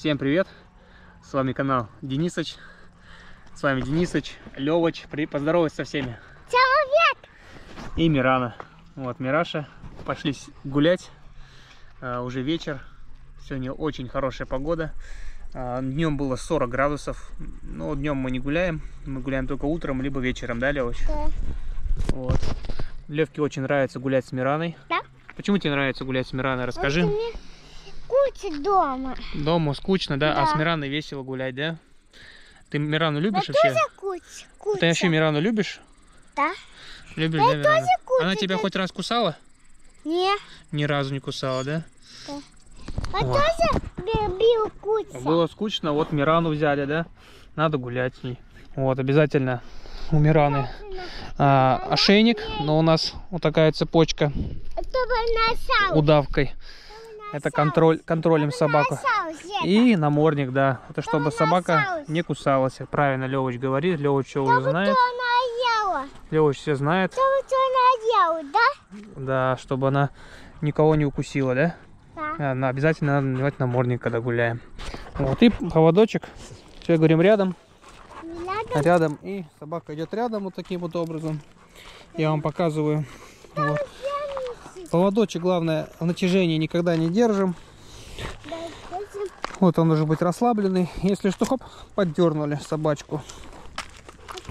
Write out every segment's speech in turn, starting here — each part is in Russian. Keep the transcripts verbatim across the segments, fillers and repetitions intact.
Всем привет! С вами канал Денисыч. С вами Денисыч, Лёвыч. Поздоровайся со всеми. Привет! И Мирана. Вот Мираша. Пошли гулять. А, уже вечер. Сегодня очень хорошая погода. А, днем было сорок градусов. Но днем мы не гуляем. Мы гуляем только утром, либо вечером, да, Лёвыч? Да. Вот. Лёвке очень нравится гулять с Мираной. Да. Почему тебе нравится гулять с Мираной? Расскажи. Мне скучно дома. Дома скучно, да? да? А с Мираной весело гулять, да? Ты Мирану любишь Но вообще? Тоже куч, Ты вообще Мирану любишь? Да. Любишь, да, да, куч, Она тебя это... хоть раз кусала? Нет. Ни разу не кусала, да? Да. А вот. Тоже бил куца. Было скучно, вот Мирану взяли, да? Надо гулять с ней. Вот, обязательно. У Мираны а, ошейник, но у нас вот такая цепочка удавкой. Это контроль, контролем собаку. И намордник, да. Это чтобы собака не кусалась. Правильно Лёвыч говорит, Лёвыч все уже знает. Лёвыч все знает. Да, чтобы она никого не укусила, да? Она обязательно надо надевать намордник, когда гуляем. Вот и поводочек. Все говорим рядом. Рядом, и собака идет рядом вот таким вот образом. Я вам показываю. Вот. Поводочек, главное, в натяжении никогда не держим. Вот он должен быть расслабленный. Если что, хоп, поддернули собачку.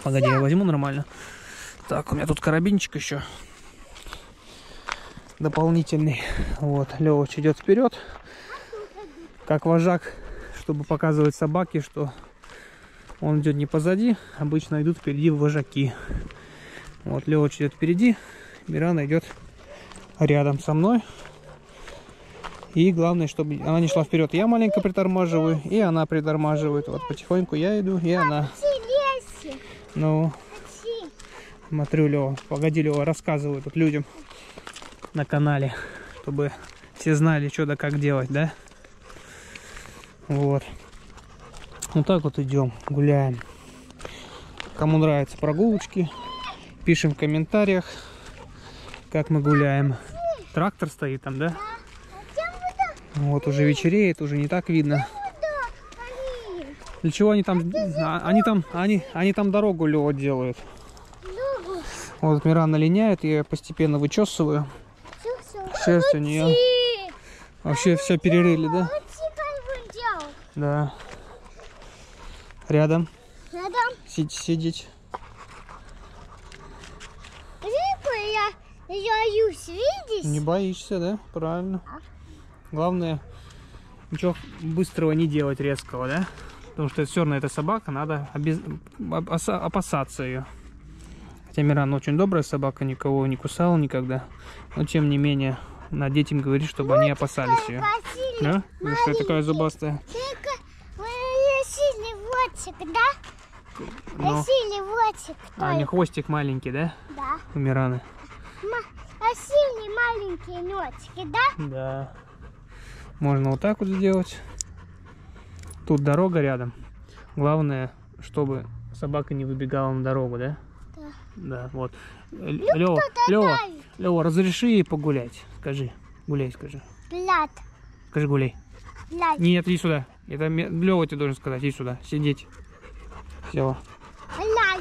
Погоди, я возьму нормально. Так, у меня тут карабинчик еще дополнительный. Вот, Лёвыч идет вперед, как вожак, чтобы показывать собаке, что он идет не позади, обычно идут впереди вожаки. Вот Лёвыч идет впереди, Мирана идет рядом со мной. И главное, чтобы она не шла вперед. Я маленько притормаживаю, и она притормаживает. Вот потихоньку я иду, и она. Ну, смотрю, Лёва, погоди, Лёва, рассказываю тут людям на канале, чтобы все знали, что да как делать, да? Вот. Вот так вот идем, гуляем. Кому нравятся прогулочки, пишем в комментариях, как мы гуляем. Трактор стоит там, да? Вот уже вечереет, уже не так видно. Для чего они там? Они там, они, они там дорогу лёд делают. Вот Мирана линяет, я постепенно вычесываю. Шерсть у нее вообще все перерыли, да? Да. Рядом. Рядом. Сидеть, сидеть. Я, я боюсь, видишь? Не боишься, да? Правильно. А? Главное, ничего быстрого не делать, резкого, да? Потому что все равно эта собака, надо обез... опасаться ее. Хотя Мирана очень добрая собака, никого не кусала никогда. Но тем не менее, на детям говорит, чтобы вот они опасались ее. Да? Потому что такая зубастая. Да? Но... Сильный вотик. А, у них хвостик маленький, да? Да. У Мираны. А сильный маленькие нотики, да? Да. Можно вот так вот сделать. Тут дорога рядом. Главное, чтобы собака не выбегала на дорогу, да? Да. Да, вот. Лёва, Лёва, Лёва, разреши ей погулять. Скажи, гуляй, скажи. Блядь. Скажи, гуляй. Блядь. Нет, иди сюда. Это Лёва тебе должен сказать, иди сюда, сидеть. Все. Гуляй.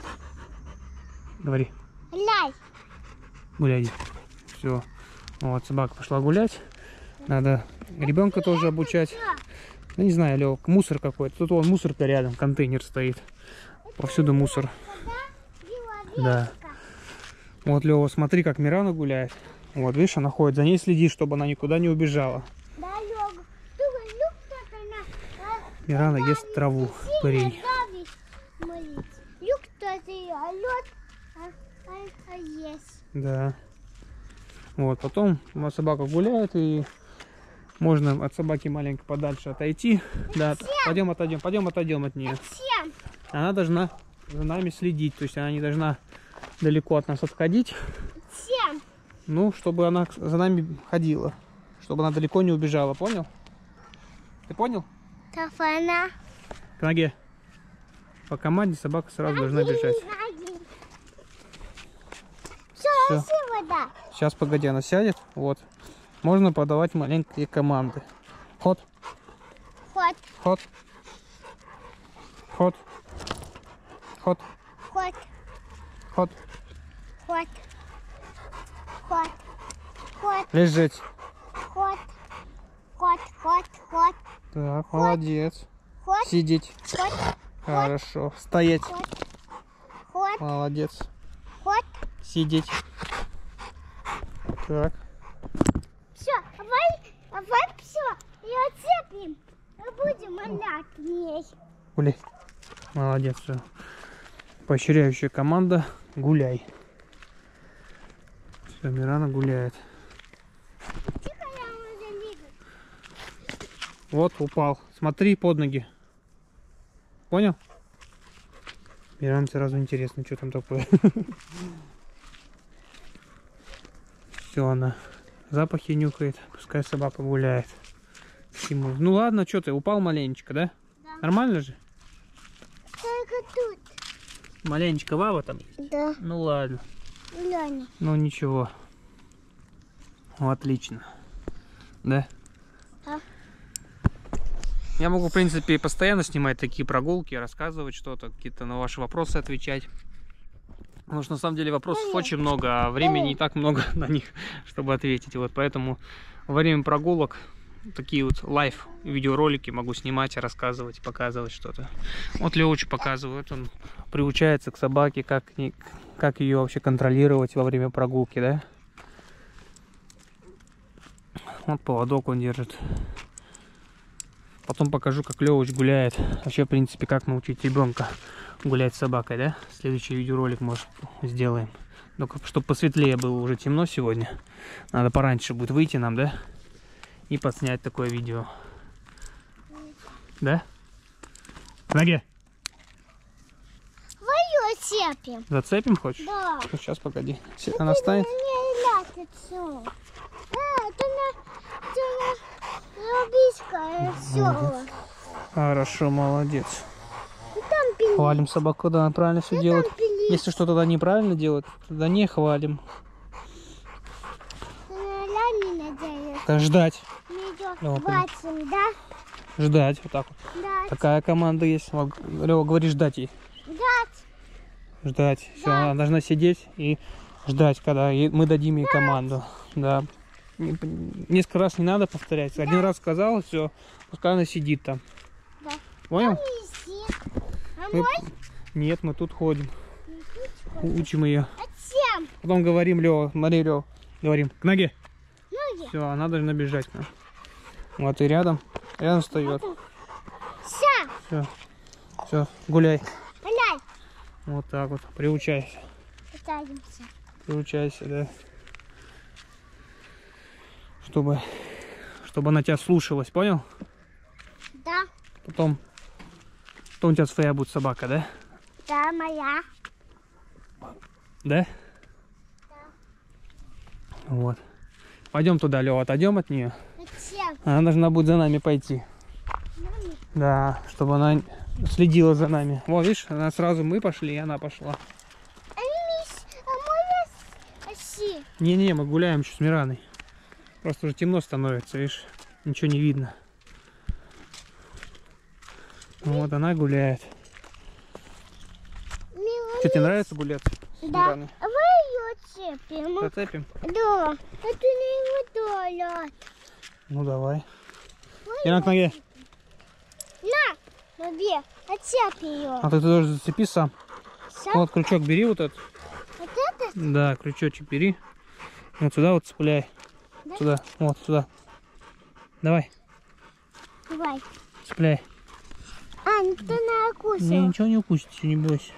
Говори. Гуляй. Гуляй. Все. Вот, собака пошла гулять. Надо ребенка тоже обучать. Ну, не знаю, Лёва, мусор какой-то. Тут вон мусорка рядом, контейнер стоит. Повсюду мусор. Да. Вот, Лёва, смотри, как Мирана гуляет. Вот, видишь, она ходит. За ней следи, чтобы она никуда не убежала. Мирана ест траву, корень. Да. Вот, потом собака гуляет, и можно от собаки маленько подальше отойти. Да, пойдем, отойдем, пойдем, отойдем от нее. Она должна за нами следить, то есть она не должна далеко от нас отходить. Ну, чтобы она за нами ходила, чтобы она далеко не убежала, понял? Ты понял? К ноге. По команде собака сразу ноги, должна бежать. Ноги. Все. Сейчас, погоди, она сядет. Вот. Можно подавать маленькие команды. Ход. Ход. Ход. Ход. Ход. Ход. Ход. Ход. Ход. Ход. Лежать. Ход. Ход. Ход. Ход. Так, ход. Молодец. Ход. Сидеть. Ход. Хорошо. Ход. Стоять. Ход. Молодец. Ход. Сидеть. Так. Все, давай, давай все. И отцепим. Мы будем одна. Гуляй. Молодец. Поощряющая команда. Гуляй. Все, Мирана гуляет. Тихо, я уже лежу. Вот, упал. Смотри под ноги. Понял? Мирана сразу интересно, что там такое. Все, она запахи нюхает. Пускай собака гуляет. Ему. Ну ладно, что ты, упал маленечко, да? Да. Нормально же? Только тут. Маленечко вава там есть? Да. Ну ладно. Ляне. Ну ничего. Ну, отлично. Да? Да. Я могу, в принципе, постоянно снимать такие прогулки, рассказывать что-то, какие-то на ваши вопросы отвечать. Потому что на самом деле вопросов очень много, а времени не так много на них, чтобы ответить. Вот поэтому во время прогулок такие вот лайв видеоролики могу снимать, рассказывать, показывать что-то. Вот Лёвыч показывает, он приучается к собаке, как, как ее вообще контролировать во время прогулки, да? Вот поводок он держит. Потом покажу, как Лёвыч гуляет. Вообще, в принципе, как научить ребенка гулять с собакой, да? Следующий видеоролик, может, сделаем. Только чтобы посветлее было, уже темно сегодня. Надо пораньше будет выйти нам, да? И подснять такое видео. Да? Ноги. Зацепим. Зацепим хочешь? Да. Ну, сейчас погоди. Она встанет? Хорошо, молодец. Хвалим собаку, когда она правильно все делает. Если что-то тогда неправильно делает, тогда не хвалим. Так, ждать. Вот двадцать, да? Ждать, вот так вот. Дать. Такая команда есть. Лёва, говори, ждать ей. Ждать. Ждать. Все, она должна сидеть и ждать, когда мы дадим ей команду. Да. Несколько раз не надо повторять. Дать. Один раз сказал, все, пускай она сидит там. Да. Понял? А мы... Нет, мы тут ходим. Мы тут учим ее. Отсем. Потом говорим, Лёва, смотри, Лёва, говорим, к ноге. Все, она должна бежать. Вот и рядом. Рядом встает. Все. Все. Все, гуляй. Гуляй. Вот так вот. Приучайся. Пытаемся. Приучайся, да. Чтобы, чтобы она тебя слушалась, понял? Да. Потом, потом у тебя своя будет собака, да? Да, моя. Да? Да. Вот. Пойдем туда, Лёва, отойдем от нее. Она должна будет за нами пойти. Мами? Да, чтобы она следила за нами. Вот, видишь, она сразу мы пошли, и она пошла. Не-не, а мы гуляем еще с Мираной. Просто уже темно становится, видишь, ничего не видно. Вот она гуляет. Мило. Что, тебе нравится гулять? Да. Мираной? Зацепим. Зацепим? Да. Это не его долет. Ну давай. Мирана, к ноге. На, ноги. Отцепи ее. А ты тоже зацепи сам. сам. Вот крючок бери вот этот. Вот этот? Да, крючочек бери. Вот сюда вот цепляй. Да? Сюда. Вот сюда. Давай. Давай. Цепляй. А, никто не укусил. Не, ничего не укусит, не бойся.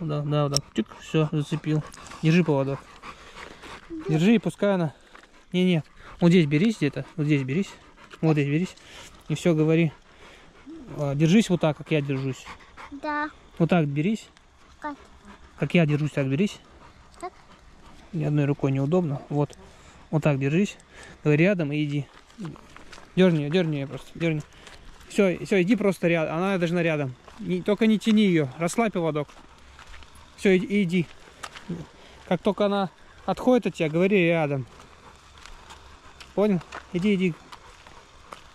Да, да, да. Тик, все, зацепил. Держи поводок. Да. Держи и пускай она. Не, нет. Вот здесь берись где-то. Вот здесь берись. Вот здесь берись. И все, говори. Держись вот так, как я держусь. Да. Вот так берись. Как? Как я держусь, так берись. Как? Ни одной рукой неудобно. Вот. Вот так держись. Говори рядом и иди. Дерни ее, дерни ее просто. Дерни. Все, все, иди просто рядом. Она должна рядом. Не, только не тяни ее. Расслабь поводок. Все, иди, иди. Как только она отходит от тебя, говори рядом. Понял? Иди, иди.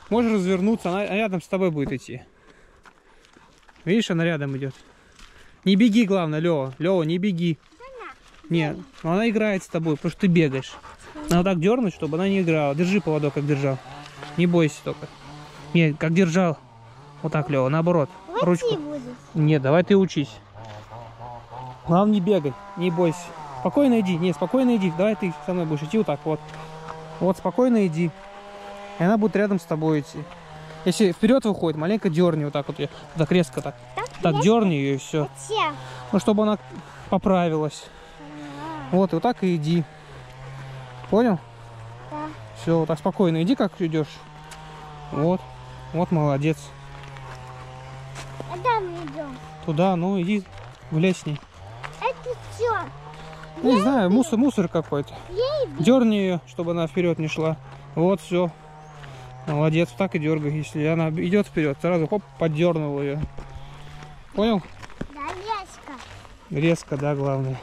Можешь развернуться, она рядом с тобой будет идти. Видишь, она рядом идет. Не беги, главное, Лёва. Лёва, не беги. Нет, она играет с тобой, потому что ты бегаешь. Надо так дернуть, чтобы она не играла. Держи поводок, как держал. Не бойся только. Нет, как держал. Вот так, Лёва, наоборот. Ручку. Нет, давай ты учись. Главное, не бегай, не бойся. Спокойно иди, не, спокойно иди. Давай ты со мной будешь идти вот так вот. Вот, спокойно иди. И она будет рядом с тобой идти. Если вперед выходит, маленько дерни вот так вот. Вот так резко так. Так, так дерни ее и все. Ну, чтобы она поправилась. А-а-а. Вот, и вот так и иди. Понял? Да. Все, вот так спокойно иди, как идешь. Вот. Вот, молодец. Куда мы идем? Туда, ну иди гуляй с ней. Это что? Не знаю, мусор, мусор какой-то. Дерни ее, чтобы она вперед не шла. Вот, все. Молодец, так и дергай. Если она идет вперед, сразу хоп, поддернул ее. Понял? Да, резко. Резко, да, главное.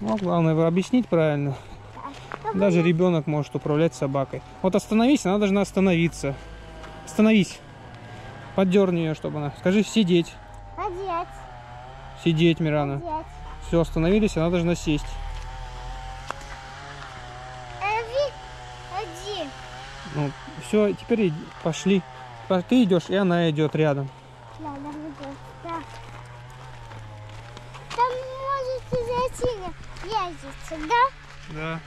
Ну, главное объяснить правильно. Да, даже меня... ребенок может управлять собакой. Вот остановись, она должна остановиться. Остановись. Поддерни ее, чтобы она... Скажи, сидеть. Сидеть. Сидеть, Мирана. Сидеть. Все, остановились, она должна сесть. Ну, все, теперь пошли. Ты идешь, и она идет рядом. Да, да, да. Там можете зайти, ездить, да? Да.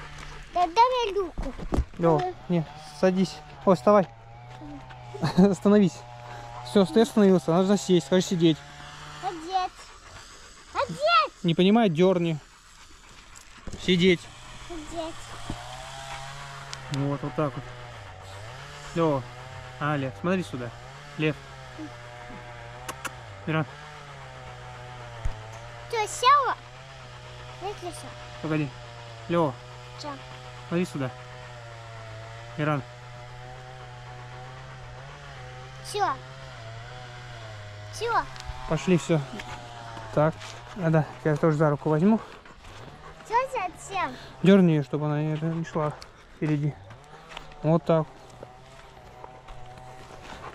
Тогда мне люку. Лёва, не, садись. Ой, вставай. Остановись. Все, ты остановился, нужно сесть, скажи сидеть. Сидеть. Сидеть. Не понимаю, дерни. Сидеть. Сидеть. Вот, вот так вот. Лёва, а, Лев, смотри сюда. Лев. Миран. Что, села? Нет, не села. Погоди. Лёва. Что? Смотри сюда. Миран. Все. Все. Пошли, все. Так, надо, я тоже за руку возьму. Что совсем? Дерни ее, чтобы она не шла впереди. Вот так.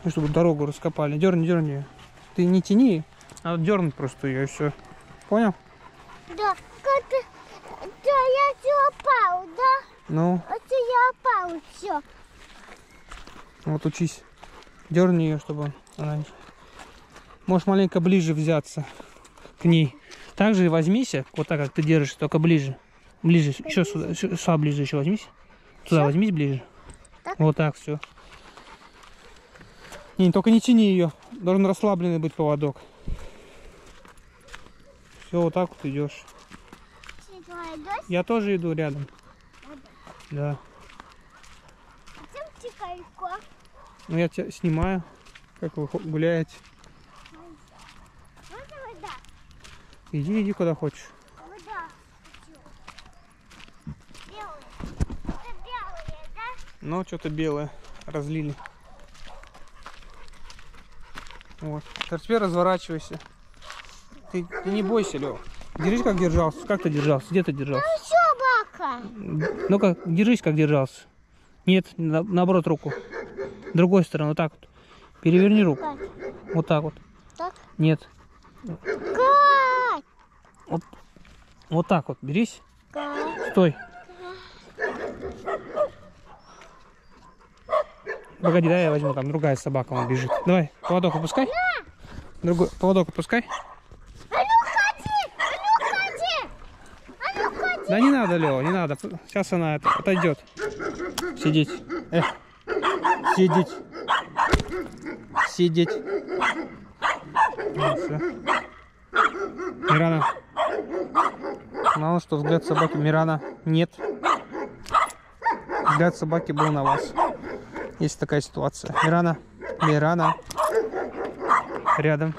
Чтобы дорогу раскопали. Дерни, дерни ее. Ты не тяни, а дернуть просто ее и все. Понял? Да. Да, я все опал, да? Ну? Это я опал, все. Вот учись. Дерни ее, чтобы она... Можешь маленько ближе взяться к ней. Также возьмися, вот так, как ты держишь, только ближе. Ближе, ближе. Еще сюда, сюда ближе еще возьмись. Сюда все? Возьмись ближе. Так. Вот так, все. Не, только не тяни ее. Должен расслабленный быть поводок. Все, вот так вот идешь. Я тоже иду рядом. Да. Ну я тебя снимаю, как вы гуляете. Иди, иди куда хочешь. Но что-то белое разлили. Вот. Теперь разворачивайся. Ты, ты не бойся, Лёва. Держись, как держался. Как ты держался? Где ты держался? Там собака. Ну-ка, держись, как держался. Нет, на, наоборот руку. Другой стороны, вот так вот. Переверни руку. Вот так вот. Так? Нет. Как? Вот, вот так вот. Берись. Как? Стой. Погоди, да, я возьму, там другая собака, он бежит. Давай, поводок опускай. Другой, поводок опускай. А ну ходи, а ну ходи, а ну ходи. Да не надо, Лёва, не надо. Сейчас она это, отойдет. Сидеть. Эх. Сидеть. Сидеть. Вот, все. Мирана. Мало что взгляд собаки. Мирана. Нет. Взгляд собаки был на вас. Есть такая ситуация. Мирана. Мирана. Рядом.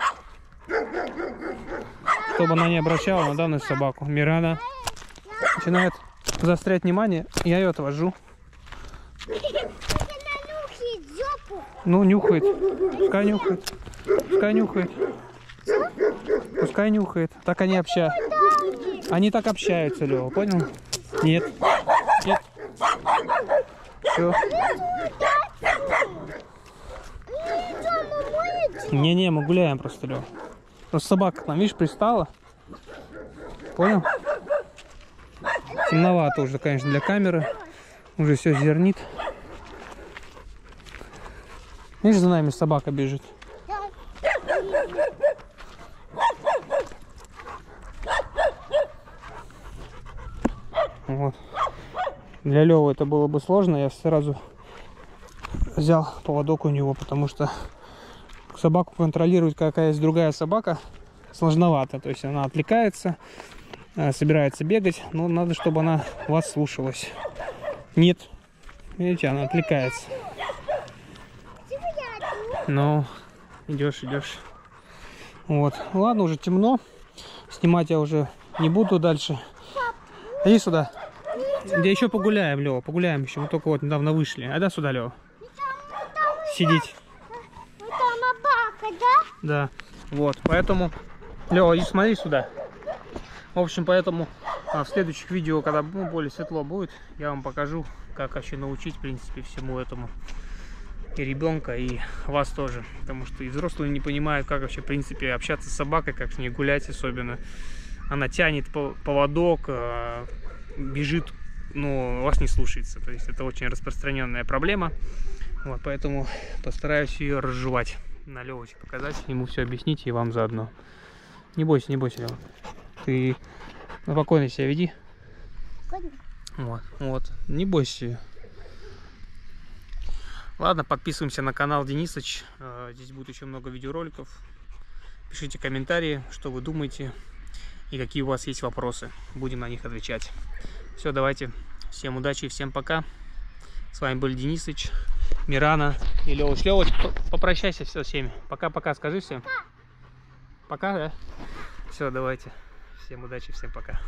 Чтобы она не обращала на данную собаку. Мирана. Начинает заострять внимание. Я ее отвожу. Ну, нюхает. Пускай нюхает. Пускай нюхает. Пускай нюхает. Так они общаются. Они так общаются, Лёва. Понял? Нет. Нет. Все. Не-не, мы гуляем просто, Лёв. Просто собака к нам, видишь, пристала. Понял? Темновато уже, конечно, для камеры. Уже все зернит. Видишь, за нами собака бежит. Вот. Для Лёвы это было бы сложно. Я сразу взял поводок у него, потому что собаку контролировать, какая есть другая собака, сложновато. То есть она отвлекается, собирается бегать, но надо, чтобы она вас слушалась. Нет. Видите, она отвлекается. Ну, идешь, идешь. Вот. Ладно, уже темно. Снимать я уже не буду дальше. Иди сюда. Да еще погуляем, Лёва, погуляем еще. Мы только вот недавно вышли. А да сюда, Лёва. Сидеть. Там собака, да? Да. Вот, поэтому... Лёва, иди смотри сюда. В общем, поэтому а, в следующих видео, когда ну, более светло будет, я вам покажу, как вообще научить, в принципе, всему этому. И ребенка, и вас тоже. Потому что и взрослые не понимают, как вообще, в принципе, общаться с собакой, как с ней гулять особенно. Она тянет поводок, бежит, но вас не слушается. То есть это очень распространенная проблема. Вот, поэтому постараюсь ее разжевать. На Лёвочке показать, ему все объяснить и вам заодно. Не бойся, не бойся, Лёва. Ты спокойно себя веди. Вот, вот. Не бойся. Ладно, подписываемся на канал Денисыч. Здесь будет еще много видеороликов. Пишите комментарии, что вы думаете. И какие у вас есть вопросы. Будем на них отвечать. Все, давайте. Всем удачи, всем пока. С вами был Денисыч, Мирана и Лёвыч. Лёвыч, попрощайся со всеми. Пока-пока, скажи всем. Пока, да? Все, давайте. Всем удачи, всем пока.